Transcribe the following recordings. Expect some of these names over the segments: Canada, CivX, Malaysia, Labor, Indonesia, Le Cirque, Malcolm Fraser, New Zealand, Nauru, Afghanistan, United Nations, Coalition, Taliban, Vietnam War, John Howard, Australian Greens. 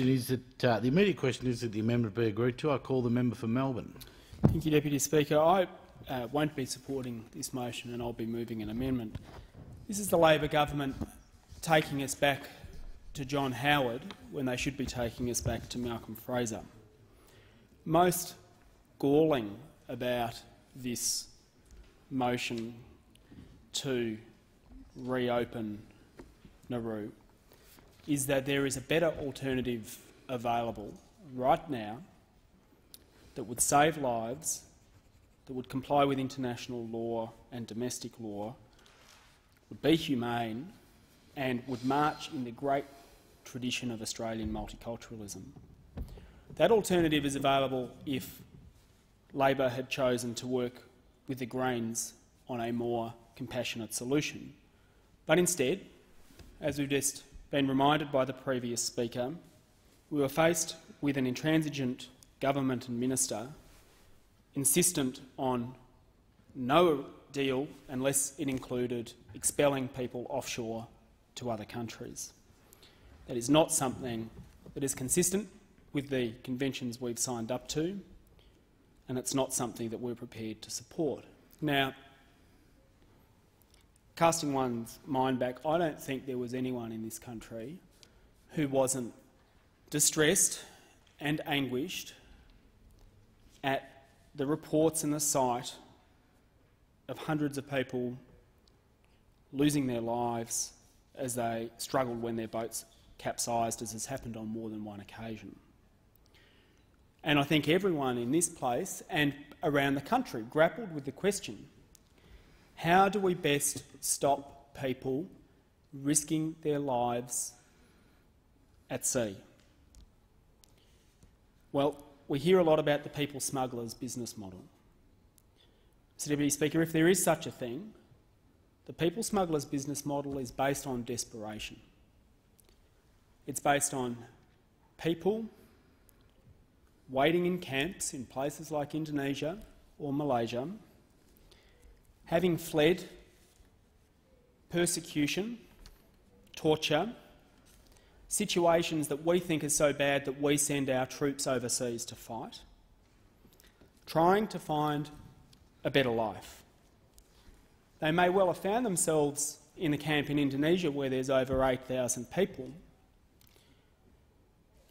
Is that, the immediate question is that the amendment be agreed to. I call the member for Melbourne. Thank you, Deputy Speaker. I won't be supporting this motion and I'll be moving an amendment. This is the Labor government taking us back to John Howard when they should be taking us back to Malcolm Fraser. Most galling about this motion to reopen Nauru is that there is a better alternative available right now that would save lives, that would comply with international law and domestic law, would be humane and would march in the great tradition of Australian multiculturalism. That alternative is available if Labor had chosen to work with the Greens on a more compassionate solution. But instead, as we've just been reminded by the previous speaker, we were faced with an intransigent government and minister insistent on no deal unless it included expelling people offshore to other countries. That is not something that is consistent with the conventions we've signed up to, and it's not something that we're prepared to support. Now, casting one's mind back, I don't think there was anyone in this country who wasn't distressed and anguished at the reports and the sight of hundreds of people losing their lives as they struggled when their boats capsized, as has happened on more than one occasion. And I think everyone in this place and around the country grappled with the question: how do we best stop people risking their lives at sea? Well, we hear a lot about the people smugglers' business model. So, Deputy Speaker, if there is such a thing, the people smugglers' business model is based on desperation. It's based on people waiting in camps in places like Indonesia or Malaysia, having fled persecution, torture, situations that we think are so bad that we send our troops overseas to fight, trying to find a better life. They may well have found themselves in a camp in Indonesia where there's over 8,000 people,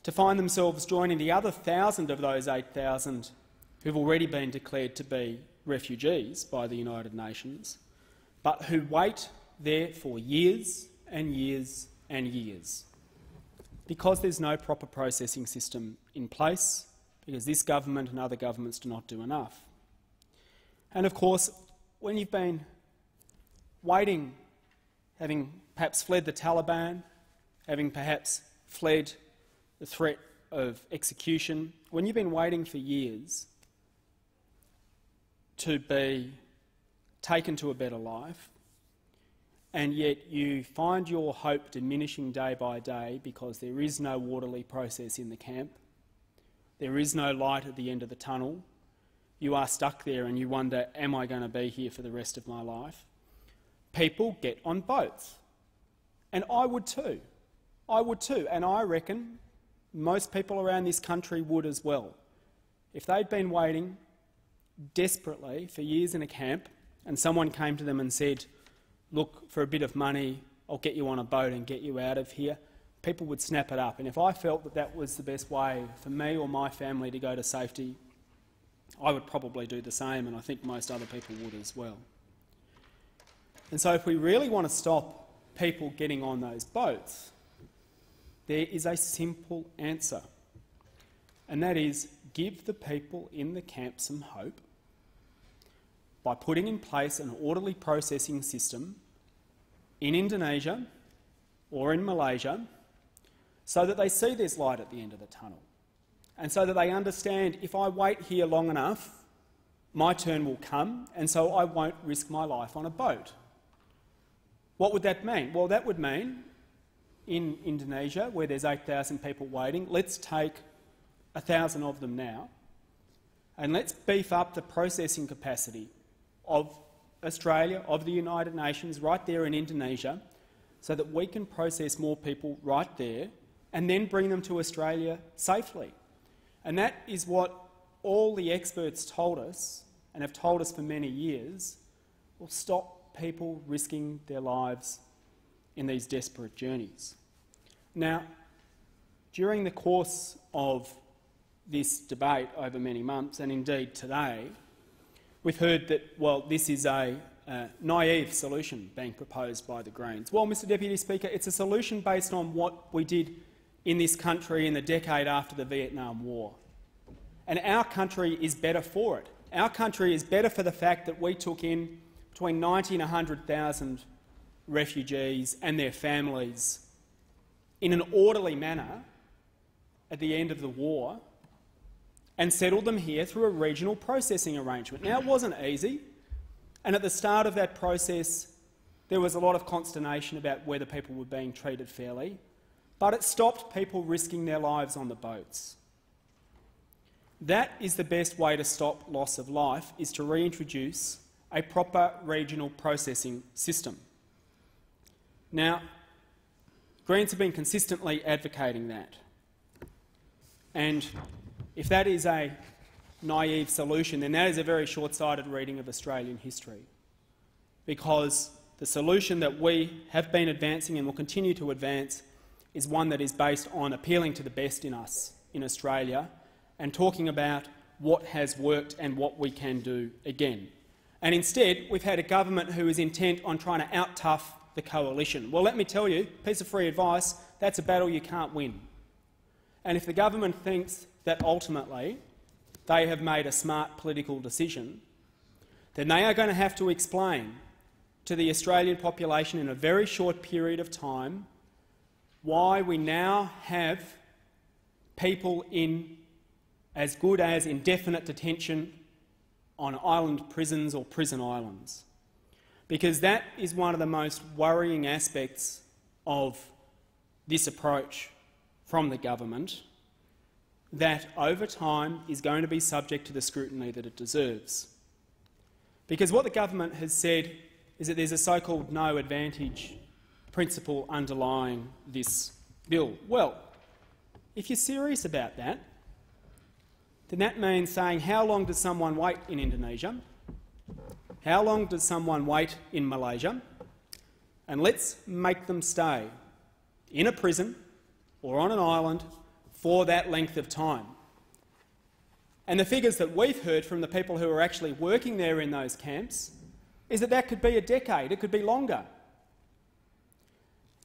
to find themselves joining the other 1,000 of those 8,000 who've already been declared to be refugees by the United Nations, but who wait there for years and years and years because there's no proper processing system in place, because this government and other governments do not do enough. And of course, when you've been waiting, having perhaps fled the Taliban, having perhaps fled the threat of execution, when you've been waiting for years to be taken to a better life, and yet you find your hope diminishing day by day because there is no orderly process in the camp, there is no light at the end of the tunnel, you are stuck there and you wonder, am I going to be here for the rest of my life? People get on boats. And I would too. I would too. And I reckon most people around this country would as well. If they'd been waiting desperately for years in a camp and someone came to them and said, look, for a bit of money I'll get you on a boat and get you out of here, people would snap it up. And if I felt that that was the best way for me or my family to go to safety, I would probably do the same, and I think most other people would as well. And so if we really want to stop people getting on those boats, there is a simple answer, and that is give the people in the camp some hope by putting in place an orderly processing system in Indonesia or in Malaysia so that they see there's light at the end of the tunnel, and so that they understand, if I wait here long enough, my turn will come, and so I won't risk my life on a boat. What would that mean? Well, that would mean in Indonesia, where there's 8,000 people waiting, let's take 1,000 of them now, and let's beef up the processing capacity of Australia, of the United Nations, right there in Indonesia, so that we can process more people right there and then bring them to Australia safely. And that is what all the experts told us, and have told us for many years, will stop people risking their lives in these desperate journeys. Now, during the course of this debate over many months, and indeed today, we've heard that, well, this is a naive solution being proposed by the Greens. Well, Mr Deputy Speaker, it's a solution based on what we did in this country in the decade after the Vietnam War. And our country is better for it. Our country is better for the fact that we took in between 90 and 100,000 refugees and their families in an orderly manner at the end of the war and settled them here through a regional processing arrangement. Now, it wasn't easy, and at the start of that process there was a lot of consternation about whether people were being treated fairly, but it stopped people risking their lives on the boats. That is the best way to stop loss of life, is to reintroduce a proper regional processing system. Now, Greens have been consistently advocating that, and if that is a naive solution, then that is a very short-sighted reading of Australian history, because the solution that we have been advancing and will continue to advance is one that is based on appealing to the best in us in Australia and talking about what has worked and what we can do again. And instead, we've had a government who is intent on trying to out-tough the coalition. Well, let me tell you, piece of free advice, that's a battle you can't win. And if the government thinks that ultimately they have made a smart political decision, then they are going to have to explain to the Australian population in a very short period of time why we now have people in as good as indefinite detention on island prisons or prison islands. Because that is one of the most worrying aspects of this approach from the government, that over time is going to be subject to the scrutiny that it deserves. Because what the government has said is that there's a so-called no advantage principle underlying this bill. Well, if you're serious about that, then that means saying how long does someone wait in Indonesia? How long does someone wait in Malaysia? And let's make them stay in a prison or on an island for that length of time. And the figures that we've heard from the people who are actually working there in those camps is that that could be a decade, it could be longer.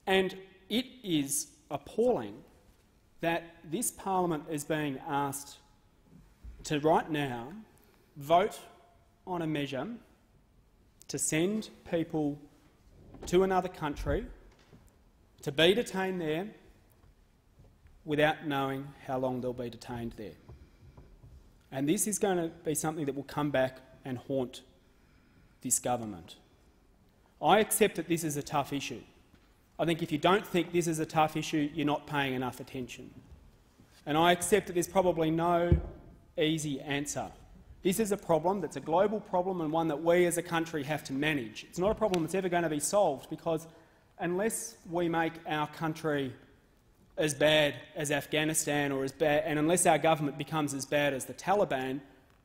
And it is appalling that this parliament is being asked to right now vote on a measure to send people to another country to be detained there without knowing how long they'll be detained there. And this is going to be something that will come back and haunt this government. I accept that this is a tough issue. I think if you don't think this is a tough issue, you're not paying enough attention. And I accept that there's probably no easy answer. This is a problem that's a global problem and one that we as a country have to manage. It's not a problem that's ever going to be solved, because unless we make our country as bad as Afghanistan or as bad, and unless our government becomes as bad as the Taliban,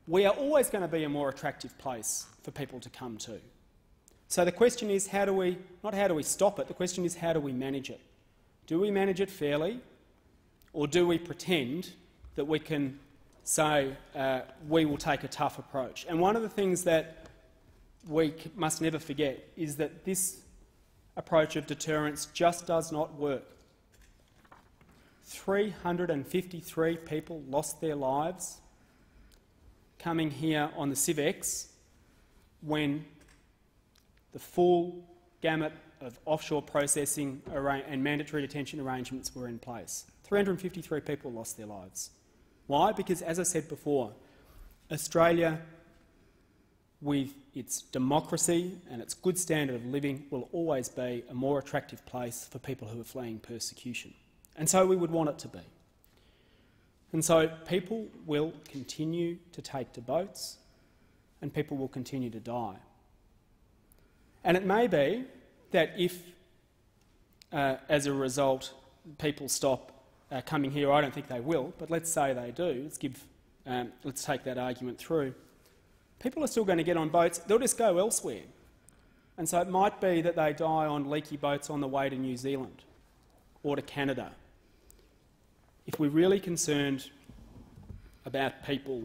we are always going to be a more attractive place for people to come to. So the question is, how do we, not how do we stop it, the question is how do we manage it? Do we manage it fairly, or do we pretend that we can say we will take a tough approach? And one of the things that we must never forget is that this approach of deterrence just does not work. 353 people lost their lives coming here on the CivX when the full gamut of offshore processing and mandatory detention arrangements were in place. 353 people lost their lives. Why? Because, as I said before, Australia, with its democracy and its good standard of living, will always be a more attractive place for people who are fleeing persecution. And so we would want it to be. And so people will continue to take to boats and people will continue to die. And it may be that if, as a result, people stop coming here. I don't think they will, but let's say they do. Let's take that argument through. People are still going to get on boats. They'll just go elsewhere. And so it might be that they die on leaky boats on the way to New Zealand or to Canada. If we're really concerned about people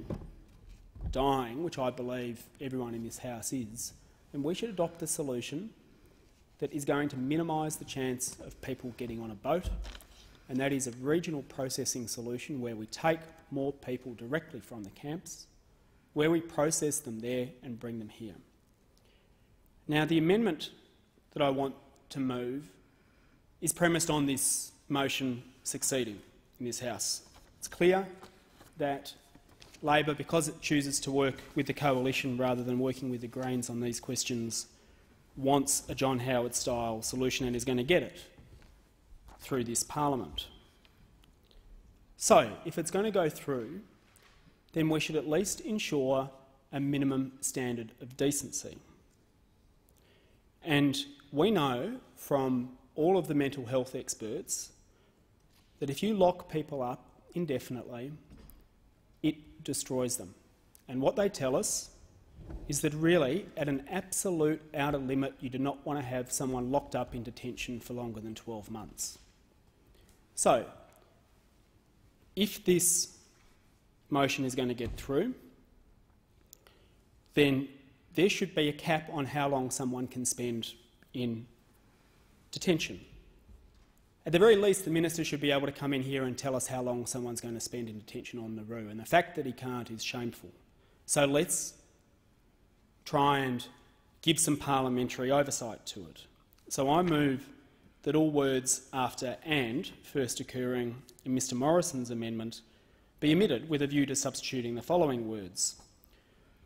dying, which I believe everyone in this house is, then we should adopt a solution that is going to minimise the chance of people getting on a boat, and that is a regional processing solution where we take more people directly from the camps, where we process them there and bring them here. Now, the amendment that I want to move is premised on this motion succeeding in this House. It's clear that Labor, because it chooses to work with the coalition rather than working with the Greens on these questions, wants a John Howard-style solution and is going to get it through this parliament. So, if it's going to go through, then we should at least ensure a minimum standard of decency. And we know from all of the mental health experts that if you lock people up indefinitely, it destroys them. And what they tell us is that really, at an absolute outer limit, you do not want to have someone locked up in detention for longer than 12 months. So, if this motion is going to get through, then there should be a cap on how long someone can spend in detention. At the very least, the minister should be able to come in here and tell us how long someone's going to spend in detention on Nauru, and the fact that he can't is shameful. So let's try and give some parliamentary oversight to it. So I move that all words after "and" first occurring in Mr Morrison's amendment be omitted, with a view to substituting the following words: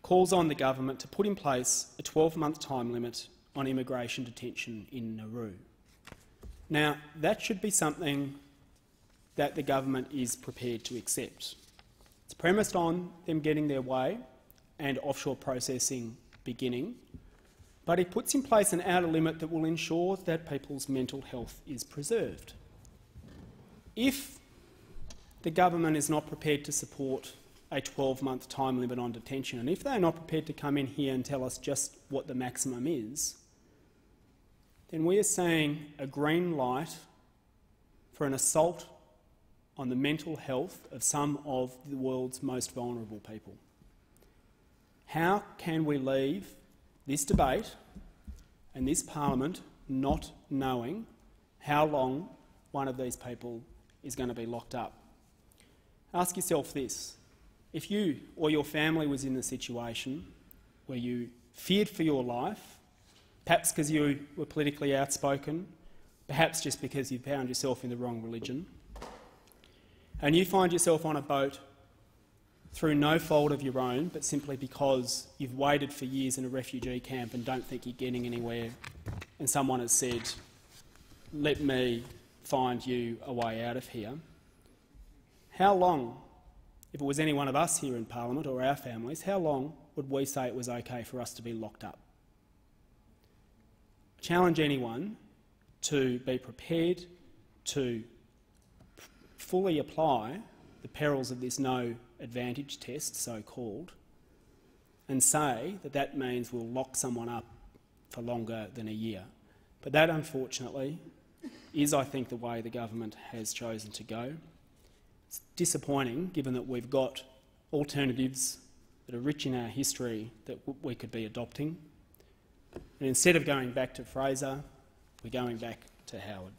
"calls on the government to put in place a 12-month time limit on immigration detention in Nauru." Now, that should be something that the government is prepared to accept. It's premised on them getting their way and offshore processing beginning, but it puts in place an outer limit that will ensure that people's mental health is preserved. If the government is not prepared to support a 12-month time limit on detention, and if they're not prepared to come in here and tell us just what the maximum is, then we are seeing a green light for an assault on the mental health of some of the world's most vulnerable people. How can we leave this debate and this parliament not knowing how long one of these people is going to be locked up? Ask yourself this. If you or your family was in the situation where you feared for your life, perhaps because you were politically outspoken, perhaps just because you found yourself in the wrong religion, and you find yourself on a boat through no fault of your own, but simply because you've waited for years in a refugee camp and don't think you're getting anywhere, and someone has said, "Let me find you a way out of here," how long, if it was any one of us here in Parliament or our families, how long would we say it was okay for us to be locked up? Challenge anyone to be prepared to fully apply the perils of this no advantage test, so-called, and say that that means we'll lock someone up for longer than a year. But that, unfortunately, is, I think, the way the government has chosen to go. It's disappointing, given that we've got alternatives that are rich in our history that we could be adopting. And instead of going back to Fraser, we're going back to Howard.